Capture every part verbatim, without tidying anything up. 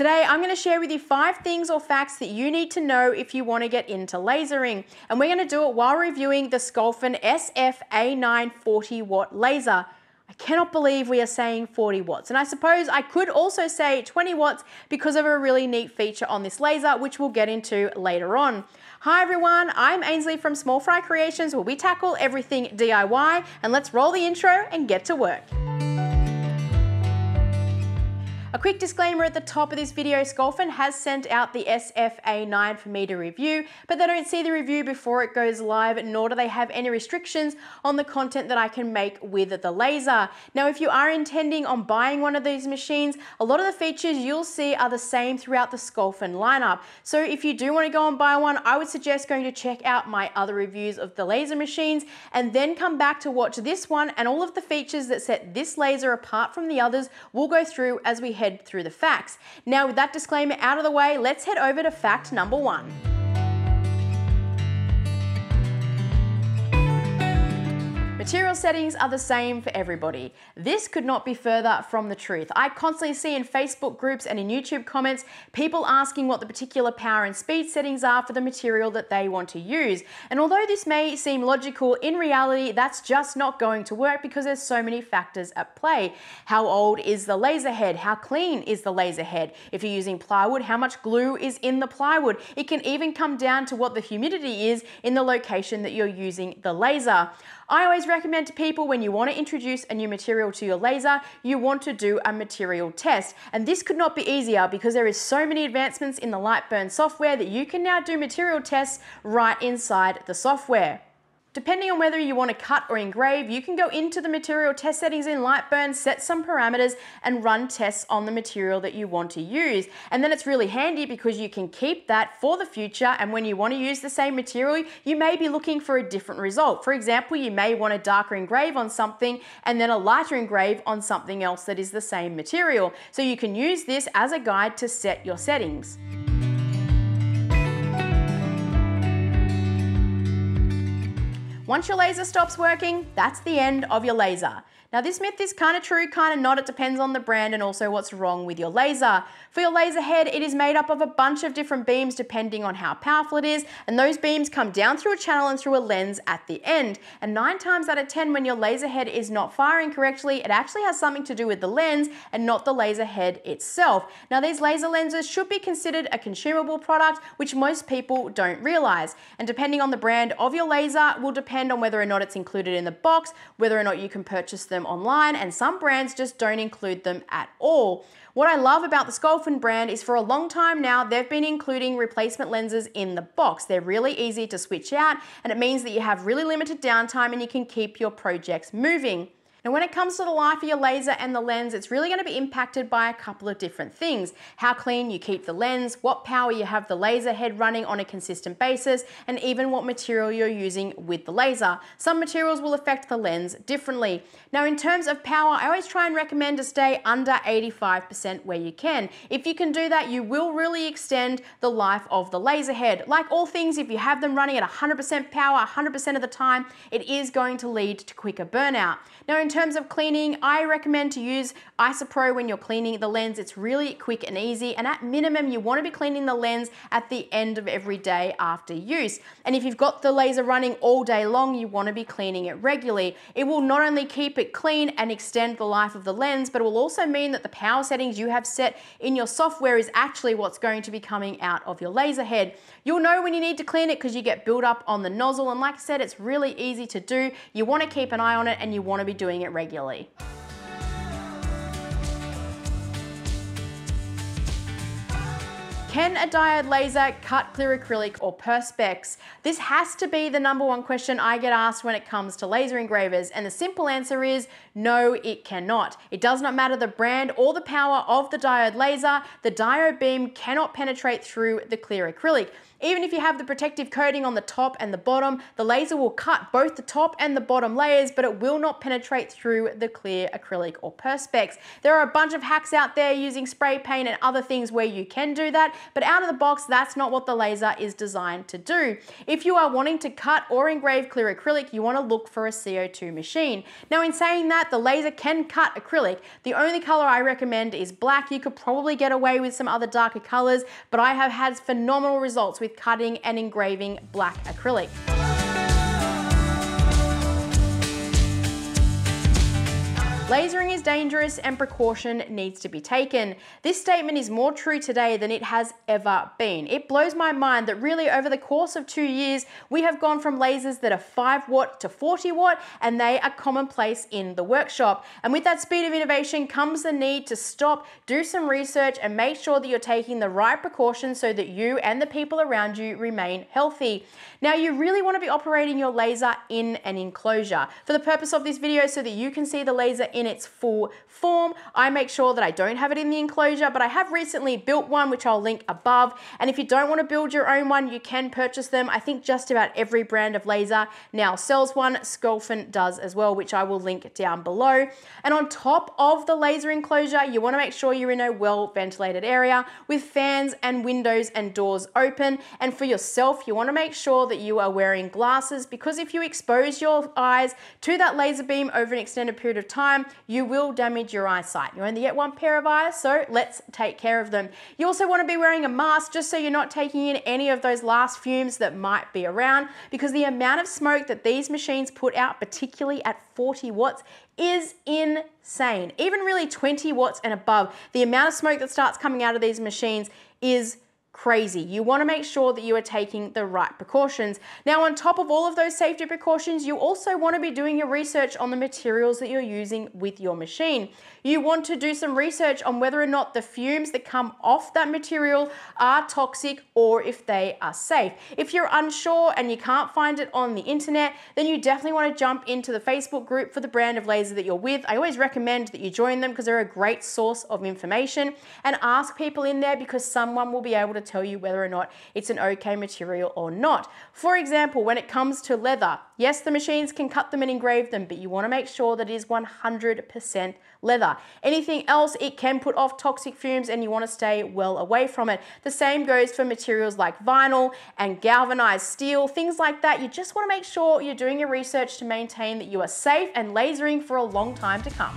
Today, I'm going to share with you five things or facts that you need to know if you want to get into lasering. And we're going to do it while reviewing the Sculpfun S F A nine forty watt laser. I cannot believe we are saying forty watts. And I suppose I could also say twenty watts because of a really neat feature on this laser, which we'll get into later on. Hi everyone, I'm Ainsley from Small Fry Creations, where we tackle everything D I Y, and let's roll the intro and get to work. A quick disclaimer at the top of this video, Sculpfun has sent out the S F A nine for me to review, but they don't see the review before it goes live, nor do they have any restrictions on the content that I can make with the laser. Now, if you are intending on buying one of these machines, a lot of the features you'll see are the same throughout the Sculpfun lineup. So if you do want to go and buy one, I would suggest going to check out my other reviews of the laser machines and then come back to watch this one, and all of the features that set this laser apart from the others we'll go through as we head through the facts. Now, with that disclaimer out of the way, let's head over to fact number one. Material settings are the same for everybody. This could not be further from the truth. I constantly see in Facebook groups and in YouTube comments people asking what the particular power and speed settings are for the material that they want to use. And although this may seem logical, in reality, that's just not going to work because there's so many factors at play. How old is the laser head? How clean is the laser head? If you're using plywood, how much glue is in the plywood? It can even come down to what the humidity is in the location that you're using the laser. I always recommend to people, when you want to introduce a new material to your laser, you want to do a material test. And this could not be easier because there is so many advancements in the Lightburn software that you can now do material tests right inside the software. Depending on whether you want to cut or engrave, you can go into the material test settings in Lightburn, set some parameters, and run tests on the material that you want to use. And then it's really handy because you can keep that for the future, and when you want to use the same material, you may be looking for a different result. For example, you may want a darker engrave on something and then a lighter engrave on something else that is the same material. So you can use this as a guide to set your settings. Once your laser stops working, that's the end of your laser. Now, this myth is kind of true, kind of not. It depends on the brand and also what's wrong with your laser. For your laser head, it is made up of a bunch of different beams depending on how powerful it is, and those beams come down through a channel and through a lens at the end. And nine times out of ten, when your laser head is not firing correctly, it actually has something to do with the lens and not the laser head itself. Now, these laser lenses should be considered a consumable product, which most people don't realize. And depending on the brand of your laser will depend on whether or not it's included in the box, whether or not you can purchase them online, and some brands just don't include them at all. What I love about the Sculpfun brand is for a long time now, they've been including replacement lenses in the box. They're really easy to switch out, and it means that you have really limited downtime and you can keep your projects moving. Now, when it comes to the life of your laser and the lens, it's really going to be impacted by a couple of different things. How clean you keep the lens, what power you have the laser head running on a consistent basis, and even what material you're using with the laser. Some materials will affect the lens differently. Now, in terms of power, I always try and recommend to stay under eighty-five percent where you can. If you can do that, you will really extend the life of the laser head. Like all things, if you have them running at one hundred percent power one hundred percent of the time, it is going to lead to quicker burnout. Now, in In terms of cleaning, I recommend to use Isopro when you're cleaning the lens. It's really quick and easy, and at minimum, you want to be cleaning the lens at the end of every day after use. And if you've got the laser running all day long, you want to be cleaning it regularly. It will not only keep it clean and extend the life of the lens, but it will also mean that the power settings you have set in your software is actually what's going to be coming out of your laser head. You'll know when you need to clean it because you get build up on the nozzle, and like I said, it's really easy to do. You want to keep an eye on it, and you want to be doing it regularly. Can a diode laser cut clear acrylic or perspex? This has to be the number one question I get asked when it comes to laser engravers, and the simple answer is no, it cannot. It does not matter the brand or the power of the diode laser, the diode beam cannot penetrate through the clear acrylic. Even if you have the protective coating on the top and the bottom, the laser will cut both the top and the bottom layers, but it will not penetrate through the clear acrylic or perspex. There are a bunch of hacks out there using spray paint and other things where you can do that. but out of the box, that's not what the laser is designed to do. If you are wanting to cut or engrave clear acrylic, you want to look for a C O two machine. Now, in saying that, the laser can cut acrylic. The only color I recommend is black. You could probably get away with some other darker colors, but I have had phenomenal results with cutting and engraving black acrylic. Lasering is dangerous and precaution needs to be taken. This statement is more true today than it has ever been. It blows my mind that really over the course of two years, we have gone from lasers that are five watt to forty watt, and they are commonplace in the workshop. And with that speed of innovation comes the need to stop, do some research, and make sure that you're taking the right precautions so that you and the people around you remain healthy. Now, you really want to be operating your laser in an enclosure. For the purpose of this video, so that you can see the laser in in its full form, I make sure that I don't have it in the enclosure, but I have recently built one, which I'll link above. And if you don't want to build your own one, you can purchase them. I think just about every brand of laser now sells one. Sculpfun does as well, which I will link down below. And on top of the laser enclosure, you want to make sure you're in a well-ventilated area with fans and windows and doors open. And for yourself, you want to make sure that you are wearing glasses, because if you expose your eyes to that laser beam over an extended period of time, you will damage your eyesight. You only get one pair of eyes, so let's take care of them. You also want to be wearing a mask just so you're not taking in any of those last fumes that might be around, because the amount of smoke that these machines put out, particularly at forty watts, is insane. Even really twenty watts and above, the amount of smoke that starts coming out of these machines is crazy. You want to make sure that you are taking the right precautions. Now, on top of all of those safety precautions, you also want to be doing your research on the materials that you're using with your machine. You want to do some research on whether or not the fumes that come off that material are toxic or if they are safe. If you're unsure and you can't find it on the internet, then you definitely want to jump into the Facebook group for the brand of laser that you're with. I always recommend that you join them because they're a great source of information, and ask people in there, because someone will be able to to tell you whether or not it's an okay material or not. For example, when it comes to leather, yes, the machines can cut them and engrave them, but you want to make sure that it is one hundred percent leather. Anything else, it can put off toxic fumes and you want to stay well away from it. The same goes for materials like vinyl and galvanized steel, things like that. You just want to make sure you're doing your research to maintain that you are safe and lasering for a long time to come.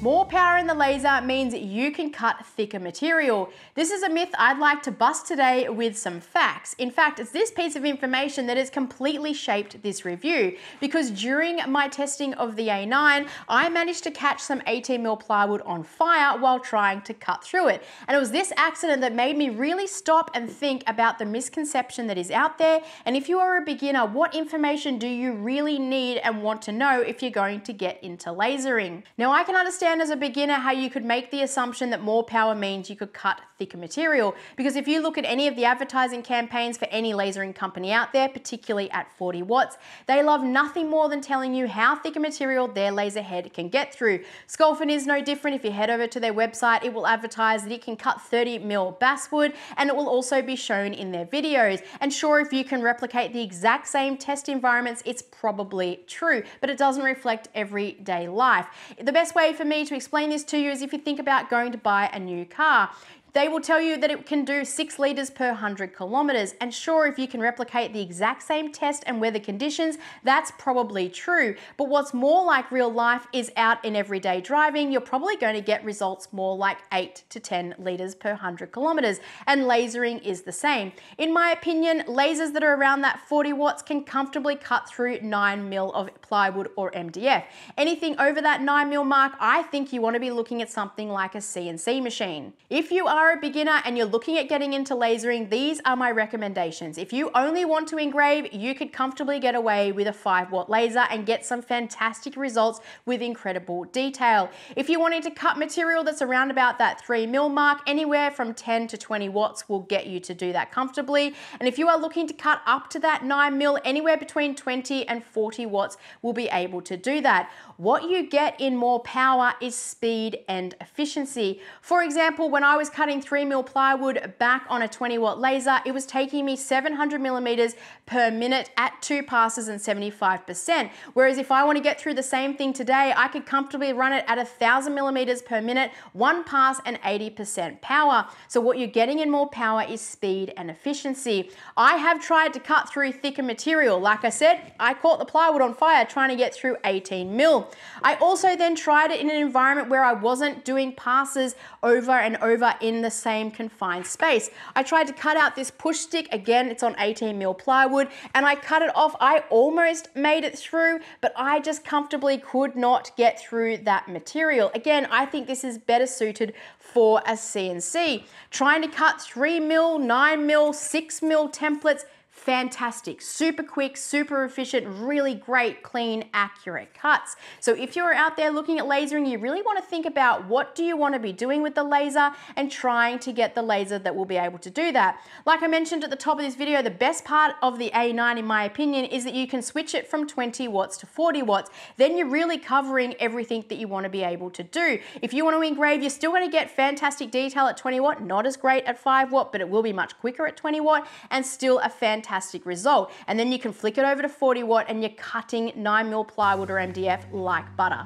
More power in the laser means you can cut thicker material. This is a myth I'd like to bust today with some facts. In fact, it's this piece of information that has completely shaped this review, because during my testing of the A nine, I managed to catch some eighteen mil plywood on fire while trying to cut through it. And it was this accident that made me really stop and think about the misconception that is out there. And if you are a beginner, what information do you really need and want to know if you're going to get into lasering? Now, I can understand as a beginner how you could make the assumption that more power means you could cut thicker material, because if you look at any of the advertising campaigns for any lasering company out there, particularly at forty watts, they love nothing more than telling you how thick a material their laser head can get through. Sculpfun is no different. If you head over to their website, it will advertise that it can cut thirty mil basswood, and it will also be shown in their videos. And sure, if you can replicate the exact same test environments, it's probably true, but it doesn't reflect everyday life. The best way for me to explain this to you is if you think about going to buy a new car. They will tell you that it can do six liters per one hundred kilometers. And sure, if you can replicate the exact same test and weather conditions, that's probably true. But what's more like real life is out in everyday driving, you're probably going to get results more like eight to ten liters per one hundred kilometers. And lasering is the same. In my opinion, lasers that are around that forty watts can comfortably cut through nine mil of plywood or M D F. Anything over that nine mil mark, I think you want to be looking at something like a C N C machine. If you are a beginner and you're looking at getting into lasering, these are my recommendations. If you only want to engrave, you could comfortably get away with a five watt laser and get some fantastic results with incredible detail. If you're wanting to cut material that's around about that three mil mark, anywhere from ten to twenty watts will get you to do that comfortably. And if you are looking to cut up to that nine mil, anywhere between twenty and forty watts will be able to do that. What you get in more power is speed and efficiency. For example, when I was cutting three mil plywood back on a twenty watt laser, it was taking me seven hundred millimeters per minute at two passes and seventy-five percent. Whereas if I want to get through the same thing today, I could comfortably run it at a thousand millimeters per minute, one pass and eighty percent power. So what you're getting in more power is speed and efficiency. I have tried to cut through thicker material. Like I said, I caught the plywood on fire trying to get through eighteen mil. I also then tried it in an environment where I wasn't doing passes over and over in the same confined space. I tried to cut out this push stick. Again, it's on eighteen mil plywood, and I cut it off. I almost made it through, but I just comfortably could not get through that material. Again, I think this is better suited for a C N C. Trying to cut three mil, nine mil, six mil templates, fantastic, super quick, super efficient, really great, clean, accurate cuts. So if you're out there looking at lasering, you really want to think about what do you want to be doing with the laser and trying to get the laser that will be able to do that. Like I mentioned at the top of this video, the best part of the A nine, in my opinion, is that you can switch it from twenty watts to forty watts. Then you're really covering everything that you want to be able to do. If you want to engrave, you're still going to get fantastic detail at twenty watt, not as great at five watt, but it will be much quicker at twenty watt and still a fantastic result. And then you can flick it over to forty watt and you're cutting nine mil plywood or M D F like butter.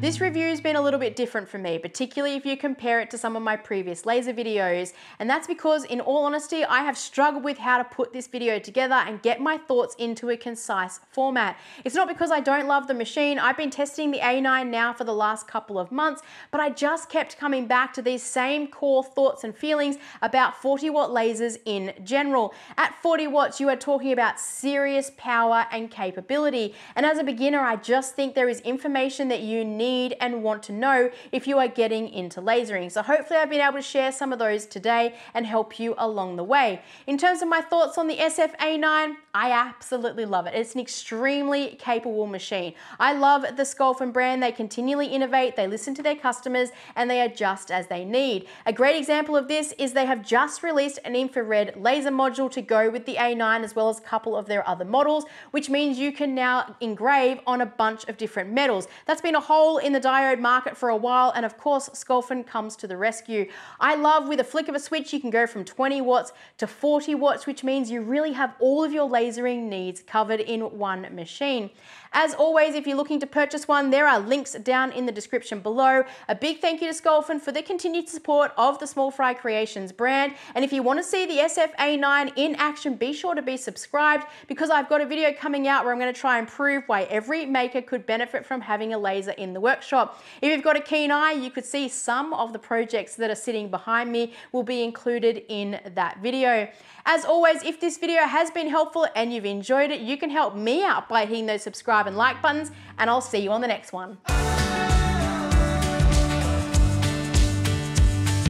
This review has been a little bit different for me, particularly if you compare it to some of my previous laser videos. And that's because, in all honesty, I have struggled with how to put this video together and get my thoughts into a concise format. It's not because I don't love the machine. I've been testing the A nine now for the last couple of months, but I just kept coming back to these same core thoughts and feelings about forty watt lasers in general. At forty watts, you are talking about serious power and capability. And as a beginner, I just think there is information that you need and want to know if you are getting into lasering. So hopefully I've been able to share some of those today and help you along the way. In terms of my thoughts on the S F A nine, I absolutely love it. It's an extremely capable machine. I love the Sculpfun brand. They continually innovate, they listen to their customers, and they adjust as they need. A great example of this is they have just released an infrared laser module to go with the A nine, as well as a couple of their other models, which means you can now engrave on a bunch of different metals. That's been a whole in the diode market for a while, and of course Sculpfun comes to the rescue. I love, with a flick of a switch, you can go from twenty watts to forty watts, which means you really have all of your lasering needs covered in one machine. As always, if you're looking to purchase one, there are links down in the description below. A big thank you to Sculpfun for the continued support of the Small Fry Creations brand. And if you want to see the S F A nine in action, be sure to be subscribed, because I've got a video coming out where I'm going to try and prove why every maker could benefit from having a laser in the workshop. If you've got a keen eye, you could see some of the projects that are sitting behind me will be included in that video. As always, if this video has been helpful and you've enjoyed it, you can help me out by hitting those subscribe and like buttons, and I'll see you on the next one.